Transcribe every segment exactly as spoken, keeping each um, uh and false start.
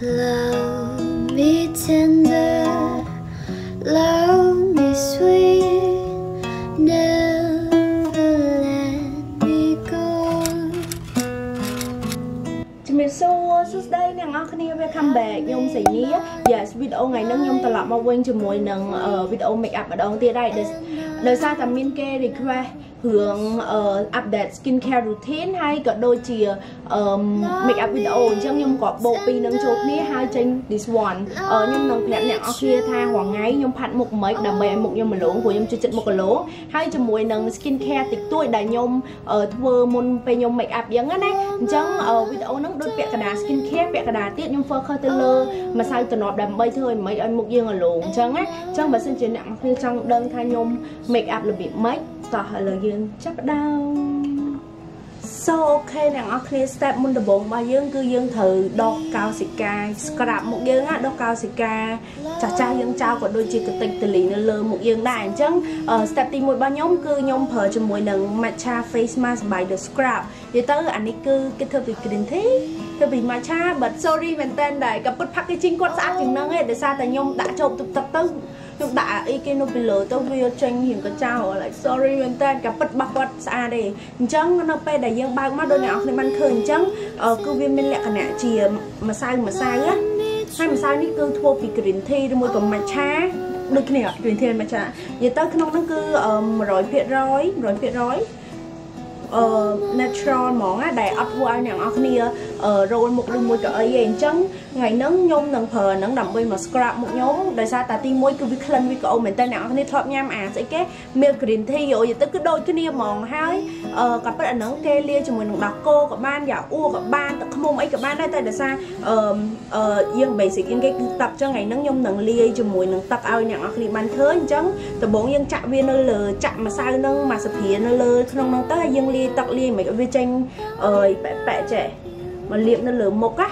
Love me tender, love me sweet, never let me go. Chúng mình so Tuesday nè ngọc này welcome back nhung sỉ ní. Yes video ngày nâng nhung tọa mà quên chùm mùi nâng ở video make up ở đón tia đây. Đời sao tầm min kê request hướng uh, update skincare routine hay có đôi chìa um, make up video chẳng nhưng có bộ pin nâng chốt ní hai trên this one ở uh, nhưng nâng phép nè ở kia tha hoàng ngay nhưng phát một mấy đầm bè một nhưng mà lỗ của nhưng chưa chật một cái lỗ hay cho mùi nâng skincare tịch tuổi đại nhôm ở uh, vừa môn về nhôm make up giống á này chẳng ở uh, video nâng đôi vẽ cả đá skincare vẽ cả đá tiết nhưng phơ khơi tơ mà sai từ nọ đầm bây thôi mấy anh một riêng ở lỗ chẳng á chẳng mà xin chuyện nặng khi trong đơn tha nhôm make up là bị mấy tỏ lời dương chắc đau. So ok nè ngọc clear step môn đồ bồn mà dương cứ dương thử đo cao xịt ca scrap một dương á đo cao xịt ca chả cha dương trao của đôi chị cực tình từ lì lơ một dương đại chẳng uh, step tìm một bao nhóm cứ nhóm phở cho mỗi lần matcha face mask by the scrap vậy tới anh ấy cứ cái thơ vị kinh thế thơ vị matcha but sorry mình tên đại cặp bút packaging quan sát chừng nâng ấy để sao tại nhóm đã trộm tụt tập tư nhưng đã ý kiến nó bị lỡ tôi video tranh hiện có trao lại sorry mình tên cặp bút bạc bạc xa đây chẳng nó pe đại dương bao mắt đôi nhỏ thì mình khởi chẳng ở cứ viên bên lẹ cả nè chìa mà sai mà sai á hay mà sai nít cứ thua vì green tea rồi môi còn matcha đôi cái này ạ green tea matcha vậy tới cái nông nó cứ rồi phía rối rồi phía rối natural món á đại ấp qua nhà ngọc nia rồi một đường môi trời dành trắng ngày nắng nhôm nắng phờ nắng đậm bay mà scrub một nhóm đời sao ta tim môi cứ bị khlen bị cậu mình tên nào ngọc nia thọp nhám à sẽ cái milk green tea rồi giờ tới cứ đôi cái nia mòn hai cặp bất ẩn nắng kê lia cho mình đọc cô cặp ban giả u cặp ban tập không ấy cặp ban đây tại đời sao riêng basic riêng cái tập cho ngày nắng nhôm nắng lia cho mùi nắng tập ao nhà ngọc nia ban thớ trắng từ bốn dân chạm viên nó lờ chạm mà sao nâng mà sập hía nó lờ không nâng tới dân lia tóc lia mấy cái vi tranh ơi bẹ bẹ trẻ mà liệm nó lửa một á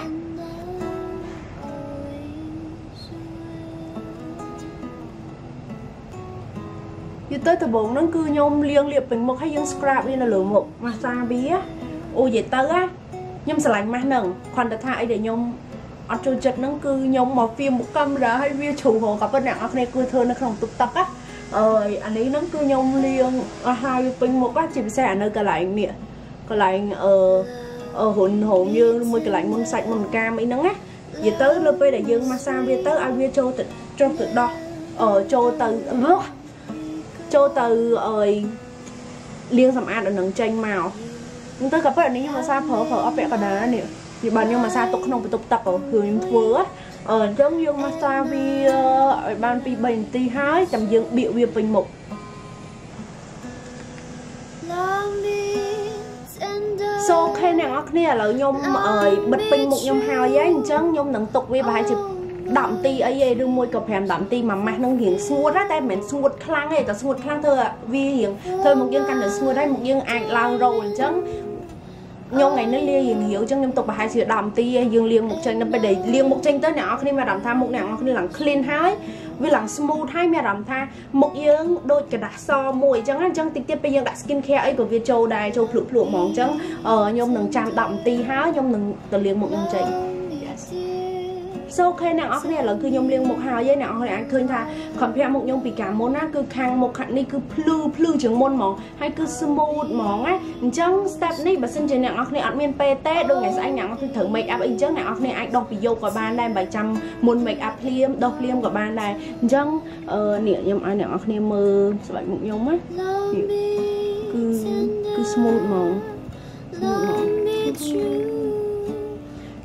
như tới từ bốn nó cứ nhôm liêng liệp mình một hay dân scrap đi là lửa một mà xa bía ôi vậy tới á nhôm sờ lạnh mà nừng còn đặt hại để nhôm ở chỗ chật nó cứ nhôm màu phim một cam ra hay vi chủ hồ gặp bên nào này cứ thơ nó không tục tập á ơi anh ấy nó cứ nhôm liêng hai pin một á chỉ bị xe nơi cả lạnh nè cả lạnh ờ ờ hồn hồn dương môi cái lạnh môn sạch môn cam ấy nắng á vậy tới lôi pe đại dương massage về tới ai về châu tự châu tự đo ở châu từ châu từ ơi liêng sầm an ở nắng tranh màu nhưng tới gặp phải nếu như mà xa phở phở ấp vẽ cả đá nè thì bạn nhưng mà xa tục không bị tục tập ở hướng vừa ở trong dương massage về ban pi bình ti hái tầm dương biểu về bình mục so khi nào ngọc nia là nhôm ơi bật pin một nhôm hai á chẳng nhôm nặng tục với bài chụp đậm ti ấy đưa môi cặp hàm đậm ti mà mặt nâng hiền suốt ra tay mình suốt khang ấy cả suốt khang thôi à vì hiền thôi một dương căn được suốt đây một dương ai lao rồi chẳng nhôm ngày nó lia hiền hiểu chẳng nhôm tục bài chụp đậm ti dương liêng một chân nó phải để liêng một chân tới nào khi mà đậm tha một nào ngọc nia là clean hái vì làng smooth hay mẹ làm tha một dương đôi cái đã so mùi chẳng ăn chẳng tiếp tiếp bây giờ đã skincare ấy của Việt Châu đây Châu lụp lụp mỏng chẳng ờ nhôm nâng chạm đậm tí há nhôm nâng từ liền một nhôm chảy sau khi nào này là cứ nhôm liền một hào dây nào hồi anh khơi tha còn phe một nhôm bị cả món á cứ khang một hạnh đi cứ plu plu trường môn mỏng hay cứ smooth mỏng á chẳng step này bà xin chơi nào này ăn miên pt đôi ngày sẽ anh nào thử make up anh chẳng nào này anh đọc video của ban đây bài trăm muốn make up liêm đọc liêm của ban đây chẳng nịa nhôm ai nào này mơ sẽ bạn một nhôm á cứ cứ smooth mỏng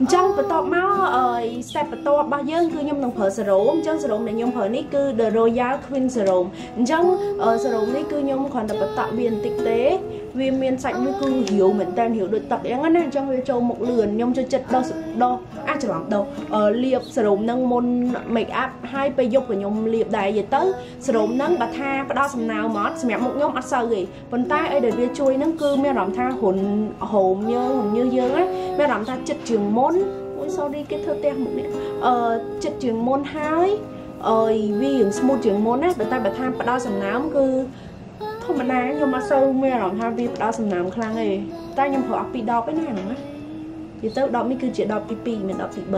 chẳng phải to máu ơi step to bao nhiêu cứ nhôm đồng phở sờ rộm chẳng sờ rộm để nhôm phở này cứ the royal queen sờ rộm chẳng sờ rộm này cứ nhôm còn tập tạo viên tinh tế viên miền sạch mới cứ hiểu mình tên hiểu được tập em ngắn này trong video châu một lườn nhôm cho chật đo đo à chả làm đâu liệp sờ rộm nâng môn make up hai pay dục của nhôm liệp đại vậy tới sờ rộm nâng bà tha bà đo sầm nào mót mẹ một nhôm ăn sờ gì còn tay ai để bia chui nâng cứ mẹ làm tha hồn hồn như hồn như dương á mẹ làm tha chật trường môn ôi sorry cái thơ tem một nè ờ chật trường môn hai ơi vi hưởng smooth trường môn á bà tay bà tha bà đo sầm nào cứ không mà nè nhưng mà sâu mẹ làm tha vi đo sầm nào khang này tay nhôm phở áp bị đo cái này nữa thì tớ đo mới cứ chuyện đo pp mình đo pp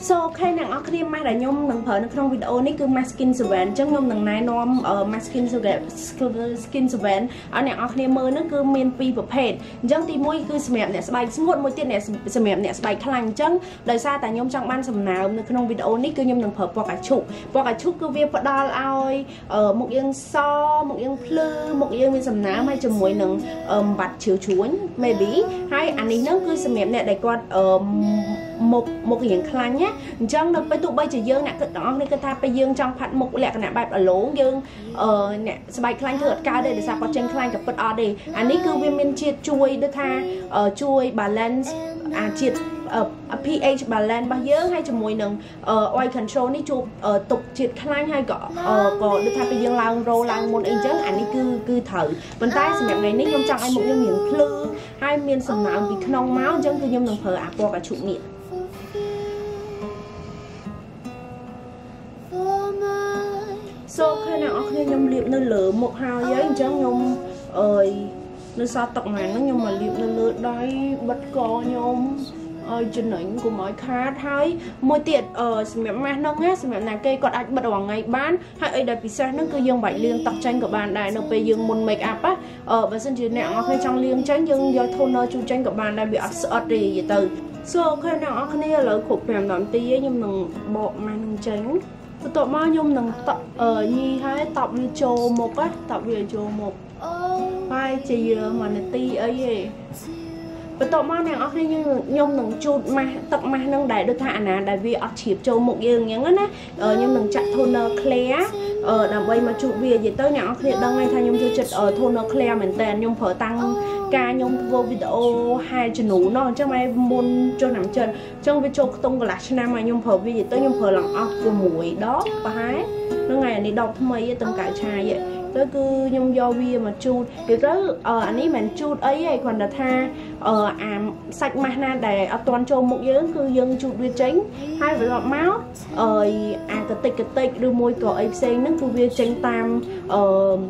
So khi nàng ở kia mai đã nhom nàng phở trong video này cứ masking servant chứ nhom nàng này nom ở masking servant skin servant ở nàng ở kia mơ nó cứ men pi bậc hệt chứ thì môi cứ sẹo nẹt sẹo bay suốt môi tiền nẹt sẹo nẹt sẹo bay khăn chứ đời xa tại nhom trong ban sầm nào trong video này cứ nhom nàng phở bọc cả chục bọc cả chục cứ việc đo ao ở một yên so một yên plư một yên bên sầm nào mai chừng môi nàng bật chiếu chuối maybe hay anh ấy nó cứ sẹo nẹt đại con một một hiện khăn nhé trong được bây tụ bây chỉ dương nè cất đó nên cất tha bây dương trong phật một lẹ cái nè bài ở lố dương ờ nè bài khăn thượt cao đây để sao có trên khăn gặp vật ở đây anh ấy cứ viên viên chia chui đưa tha ở chui balance à chia pH balance bao nhiêu hay chấm mùi nừng ở oil control này chụp ở tục triệt khăn hay có có được tha bây dương lang rô lang môn anh chứ anh ấy cứ cứ thử vấn tay sự mẹ này nít trong trong anh một dương miệng khư hai miên sầm não bị khăn máu chứ cứ nhôm đồng phở à qua cả trụ miệng so khi nào khi nhom liệp nó lửa một hào giấy cho nhom ơi nó sao tộc này nó nhom mà liệp nó lửa đói bất co nhom ơi chân ảnh của mọi khát hay môi tiệt ở mẹ mẹ nó nghe mẹ này cây còn anh bật vào ngày bán hay ấy đặt pizza nó cứ dương bảy liên tộc tranh của bạn đại nó về dương một make up á ở và sân trường nào khi trong liên tránh dương do thôn nơi chung tranh của bạn đã bị ắt sợ gì vậy từ so khi nào khi này lỡ khổ mềm làm tí ấy nhưng mình bộ mà mình tránh tụi mà nhung nằng tập ở như hai tập như trồ một á tập về trồ một hai chị mà này ti ấy gì và tụi mà nàng ở khi nhung nằng chụp mà tập mà nằng đại được hạ nè đại vì ở chịp trồ một giường nhá ngất á ở nhung nằng chặt thôn clear ở đầm bay mà chụp về gì tới nàng khi đang ngay thay nhung chưa chặt ở thôn clear mình tên nhung phở tăng ca nhung vô video hai chân nụ nó trong ai môn cho nằm chân trong video tung là nam mà nhung phở vì gì tới nhung phở lòng óc của mũi đó và hái nó ngày này đọc mày từng cả trai vậy tới cứ nhung do bia mà chun thì tới ờ anh ấy mình chun ấy hay còn là tha ờ à sạch mà na để toàn cho một dưỡng cư dân chun bia tránh hai vợ lọt máu ờ à cái tịch cái tịch đưa môi cỏ ấy xây nước cư bia tránh tam ờ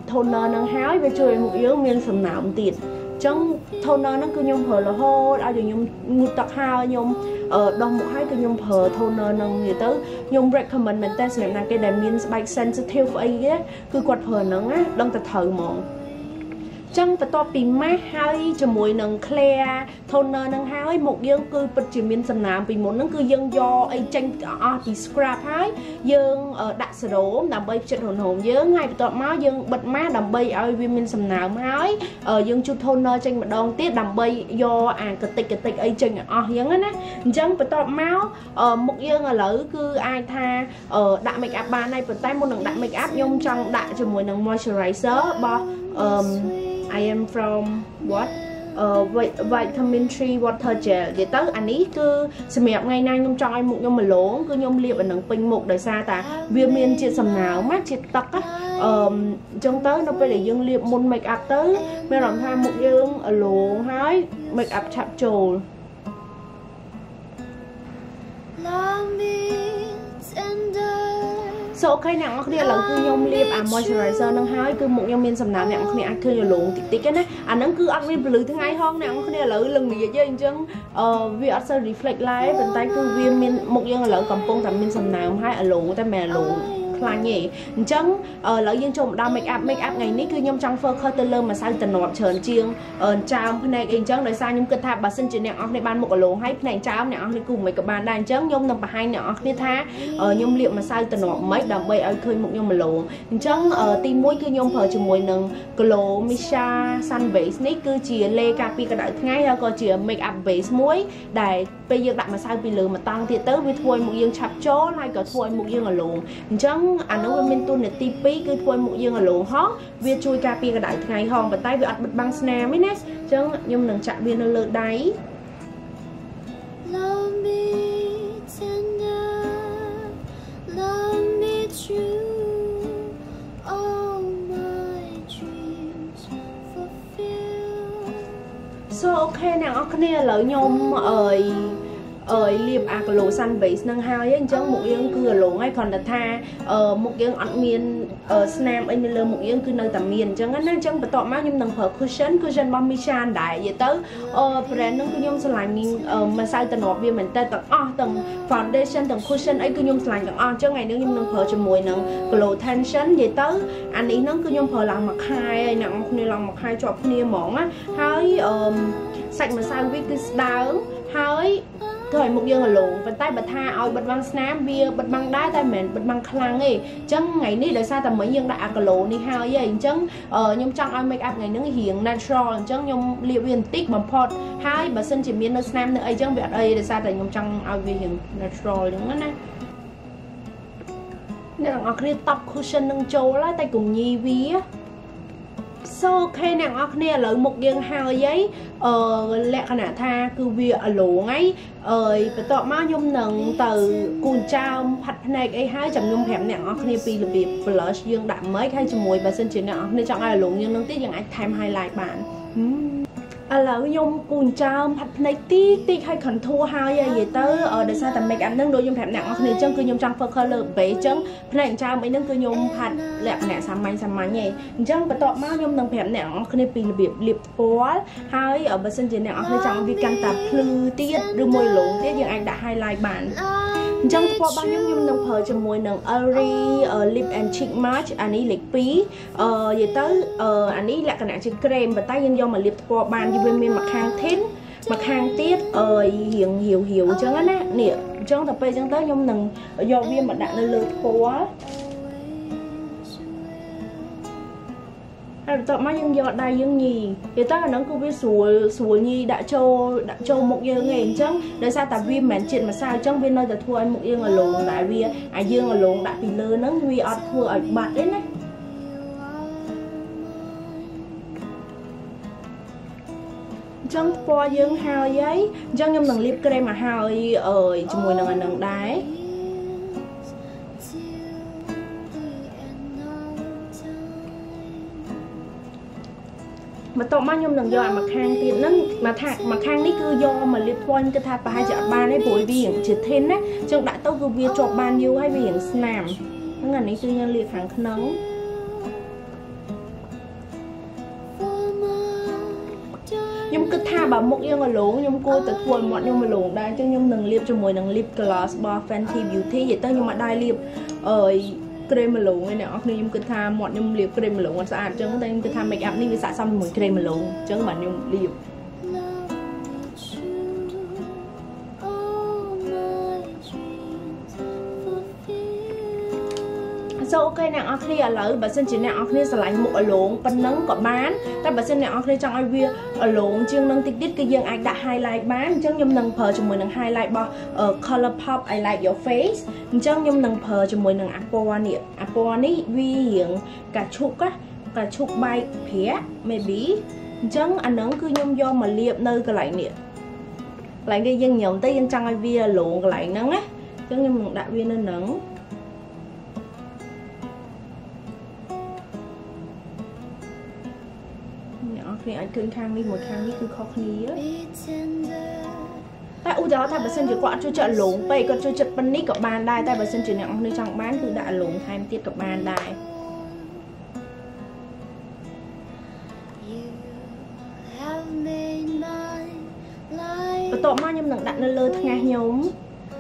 thôn nơ nâng hái về chơi một dưỡng miên sầm não tiền trong thôn nó cứ nhom phở là hô ai rồi nhom ngụt tặc hao nhom ở đông một hai cái nhom phở thôn nó nâng người tới nhom recommend mình test này là cái đèn miên bike sensitive ấy á cứ quạt phở nắng á đông tật thở mòn trong và to pì mát hai cho mùi nâng clear thôn nó nâng hai một dương cứ bật chỉ miên sầm nám vì muốn nâng cứ dương do ấy tranh ở thì scrap hai dương ở đặt sờ đổ làm bay trận hồn hồn dương hai to máu dương bật má làm bay ở viên miên sầm nám hai ở dương chụp thôn nó tranh một đòn tiết làm bay do à cực tịch cực tịch ấy tranh ở dương á chân và to máu ở một dương ở lỡ cứ ai tha ở đặt make up ba này phần tay một nâng đặt make up nhung trong đặt cho mùi nâng moisturizer bo I am from what? Uh, vitamin three water gel để tới anh ấy cứ xem ngày hôm nay nhung cho anh một nhung mà lố cứ nhung liệp ở nắng pin một đời xa ta vitamin chia sầm nào mát chia tắc á trong tới nó phải để dương liệp môn make up tới mới làm hai một dương ở lố hái make up chạm trồ so ok nè ông kia là cứ nhom liệp à moisturizer nâng hai cứ một nhom miên sầm nám nè ông kia ăn cứ nhiều lụng tí tí cái nè anh nâng cứ ăn liệp lử tháng ngày hôm nè ông kia là lần gì vậy chứ anh vì ở sau reflect lại bên tay cứ viêm miên một dân là cầm bông thầm miên sầm nám hai ở lụng tay mẹ lụng là nhỉ chẳng ở lợi dân chồng đau make up make up ngày ní cứ nhom trong phơ khơi tơ mà sang tần nọ trơn chiêng ở trong hôm nay anh chẳng đời sang nhom cất tháp bà sinh trên nẹo này ban một lỗ hay này cháo nẹo này cùng mấy các bạn đang chẳng nhom nằm bà hai nẹo kia tha ở nhom liệu mà sang tần nọ mấy đầm bay ở khơi một nhom một lỗ chẳng ở tim mũi cứ nhom phở chừng mùi nâng lỗ misha san vấy ní cứ chìa lê capi cái đại ngay ra coi chìa make up vấy mũi đại bây giờ đặt mà sang vì lừa mà tăng thì tới với thôi một dương chập chó lại cả thôi một dương ở lỗ chẳng anh nói với mình tôi là ti pi cứ thôi một dương là lỗ hót viên chui cà pi cái đại ngày hôm và tay bị ắt bật băng snare mới nè chứ nhưng đừng chạm viên nó lơ đáy so ok nào ok nè lỡ nhôm ơi ờ liệp à cái lỗ san bấy năng hai ấy chẳng một yên cứ lỗ ngay còn đặt tha ờ một yên ăn miên ờ snam anh lên một yên cứ năng tầm miên chẳng á năng chẳng bắt tọt má nhung năng phở cushion cushion bom mi chan đại vậy tới ờ brand năng cứ nhung sờ lại mình ờ mà sai tận nọ viên mình ta tận o tận foundation tận cushion ấy cứ nhung sờ lại chẳng o chẳng ngày nếu nhung năng phở cho mùi năng cái lỗ tension vậy tới anh ấy năng cứ nhung phở làm mặc hai ấy năng này làm mặc hai chọc này mỏng á thấy ờ sạch mà sai với cái đau thấy thời một giờ là lộn và tay bật tha ao bật băng snap bia bật băng đá tay mệt bật băng khăn ấy chăng ngày nay đời xa tầm mấy dân đã ăn cả lỗ đi hao vậy chăng ở nhung trong ao make up ngày nắng hiền natural chăng nhung liệu viên tích bằng pot hai bà sân chỉ miên nó snap nữa ấy chăng việc ấy đời xa tại nhung trong ao viên hiền natural đúng không nè nên là ngọc kia tóc cushion nâng châu lá tay cùng nhi ví á sau khi nàng óc nè lấy một viên hào giấy ờ lẹ cái nào tha cứ việc lỗ ấy ờ phải tọt má nhung nằng từ cuốn trao hạch này cái hai chấm nhung hẻm nàng óc nè pi là việc blush dương đạm mới hai chấm mùi và xin chỉ nàng óc nè chọn ai lỗ nhưng nâng tiếc rằng anh tham hai lại bạn à là nhung cuốn trao hạch này tiếc tiếc hay khẩn thua hao vậy vậy tới ờ để sao tầm mấy cái nâng đôi nhung hẻm nàng óc nè chân cứ nhung trăng phơ khơ lợp bể chân nàng trao mấy nâng cứ nhung hạch lẹ cái nào sắm máy sắm máy nhẹ chân phải tọt má nhung nằng hẻm nàng óc nè pi là việc liệp bó hai ở bà sân chỉ nàng óc nè chọn việc can tạp lư tiếc đưa môi lỗ tiếc rằng anh đã highlight bản trong qua bao nhiêu nhung nồng phở cho môi nồng Ari lip and cheek mask anh ấy lịch pí vậy tới anh ấy là cái nạn trên creme và tay nhân do mà lip qua bàn như bên mình mặc hàng thén mặc hàng tiết hiện hiểu hiểu chứ á nè trong tập về trong tới nhung nồng do viên mà đã lên lượt quá tọt má dân do đại dân nhì thì tất cả nó cứ biết sủa sủa nhi đã cho đã cho một dân ngày trước đời sao tập viên mảnh chuyện mà sao trong viên nơi tập thua anh một dân là lộn đại vì anh dương là lộn đại vì lơ nó vì ọt thua ở bạt đấy này trong pho dân hào giấy trong nhâm lần clip cái mà hào ở chùm mùi lần lần đái mà tọt má nhung đừng do mà khang tiền nó mà thà mà khang đấy cứ do mà liệt quan cứ thà bà hai chợ ban đấy bồi biển chỉ thêm đấy trong đại tao cứ việc chọc ban nhiêu hay biển làm nó ngày đấy cứ nhân liệt hàng nóng nhung cứ tha bà một yên là lố nhung cô tự thua mọi nhung mà lố đây cho nhung đừng liệp cho mùi đừng liệp gloss bar Fenty Beauty vậy tao nhưng mà đai liệp ở creme mà lụng này nọ, nhưng cứ tha mọt nhung liệp creme mà lụng còn sạch, chứ không nên cứ tha make up nên cứ sạch xong mùi creme mà lụng, chứ không bạn nhung liệp. Sau ok nàng óc kia ở lỡ, bà xin chỉ nàng óc kia sẽ lại một ở lụng, bên nắng có bán, ta bà xin nàng óc kia trong ai vía ở lụng, chứ nâng tích đít cái dương anh đã highlight bán, chứ nhung nâng phờ cho mùi nâng highlight bỏ ở Colourpop I Like Your Face, chứ nhung nâng phờ cho mùi nâng Apple này, Apple này vì hiện cà chúc á, cà chúc bay phía, maybe, chứ anh nâng cứ nhung do mà liệp nơi cái lại nè, lại cái dân nhộng tới dân trong ai vía lụng cái lại nắng á, chứ nhung nâng đại viên nên nắng. Này anh cưng khang đi một khang đi cứ khó khí á. Tại u đó tại bà sân chỉ quạ cho chợ lủng, vậy còn cho chợ panic của bàn đài tại bà sân chỉ nặng nơi trong bán cứ đã lủng hai tiết của bàn đài. Bắt tọt má nhung nặng đạn nơi lơ ngay nhúng.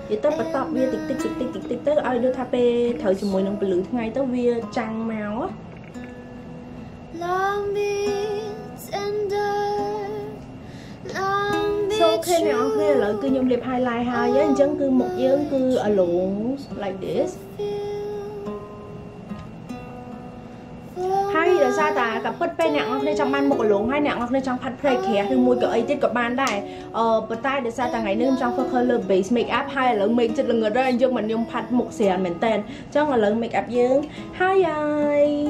Vì tớ bắt tọt bia tích tích tích tích tích tích tớ ai đưa tháp pe thở chỉ mùi nồng lử ngay tớ bia trăng máu á. Sau khi này ông kia lại cứ nhung liệp highlight hai với anh chấn cứ một dáng cứ ở lụng like this hai là sao ta cặp bứt pe nặng ông kia trong ban một ở lụng hai nặng ông kia trong phát play khé thì môi cái ấy tiết của ban đài ờ bật tay để sao ta ngày nương trong phơ color base make up hai là mình chật là người ra anh chấn mình nhung phát một xẻ mình tên trong là lần make up dương hai ai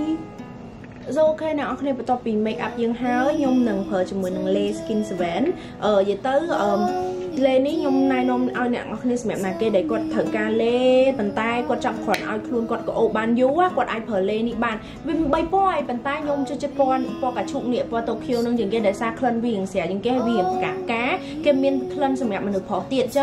rồi khi nào khi này bắt đầu pin make up dương háo nhung nằng phở cho mùi nằng lê skin seven ờ vậy tới lê ní nhung nay nông ao nặng khi này mẹ này kia để quạt thở ca lê bàn tay quạt chọc khoản ao luôn quạt có ổ bàn dú á quạt ai phở lê ní bàn bên bay poi bàn tay nhung cho chơi pon po cả trụ nịa po Tokyo nương những kia để xa khăn viền xẻ những kia viền cả cá kia miên khăn mẹ mình được phở tiện chứ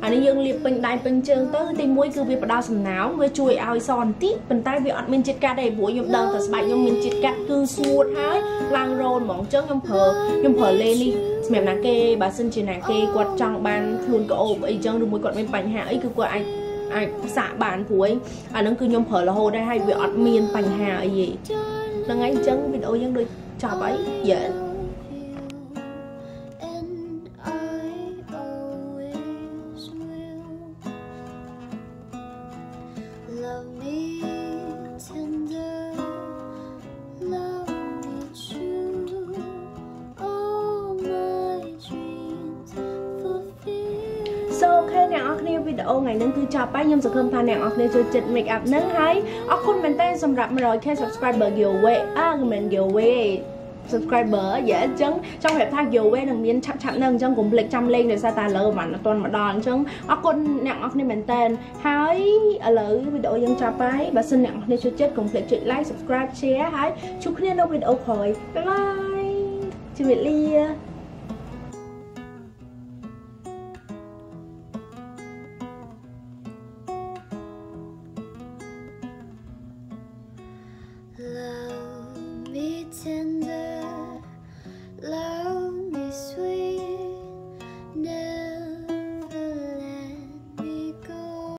Anh ấy dương liệp bình đài bình trường tới thì mũi cứ việc đau sầm náo người chui ao sòn tí bình tai bị ọt mình chết ca đầy buổi nhom đờ thật bệnh nhom mình chết ca cứ suốt hái lang rôn mỏng chớ nhom phở nhom phở lên đi mềm nàng kê bà xin trên nàng kê quạt trong bàn luôn cậu ôm ấy chớ đừng mũi quạt bên bánh hạ ấy cứ quạt anh anh xả bàn của anh anh nó cứ nhom phở là hồ đây hay bị ọt miên bánh hạ ấy gì là ngay chớ bị đôi dân đôi chọc ấy dễ. So ok nè, ok nè video ngày nâng cứ chào bác nhâm sự khâm tha nè ok nè cho chịch make up nâng hay ok khôn mình tên xong rạp rồi khe subscriber giveaway à mình giveaway subscriber dễ chấn trong hẹp thang giveaway đừng miên chạm chạm nâng chân cũng lịch trăm lên rồi sao ta lỡ bản toàn mà đòn chân ok khôn nè ok nè mình tên hãy lỡ video dân chào bác bà xin nè ok nè cho chịch cũng lịch chịch like subscribe share hãy chúc nè đâu video khỏi bye bye chị Việt Ly. Love me tender.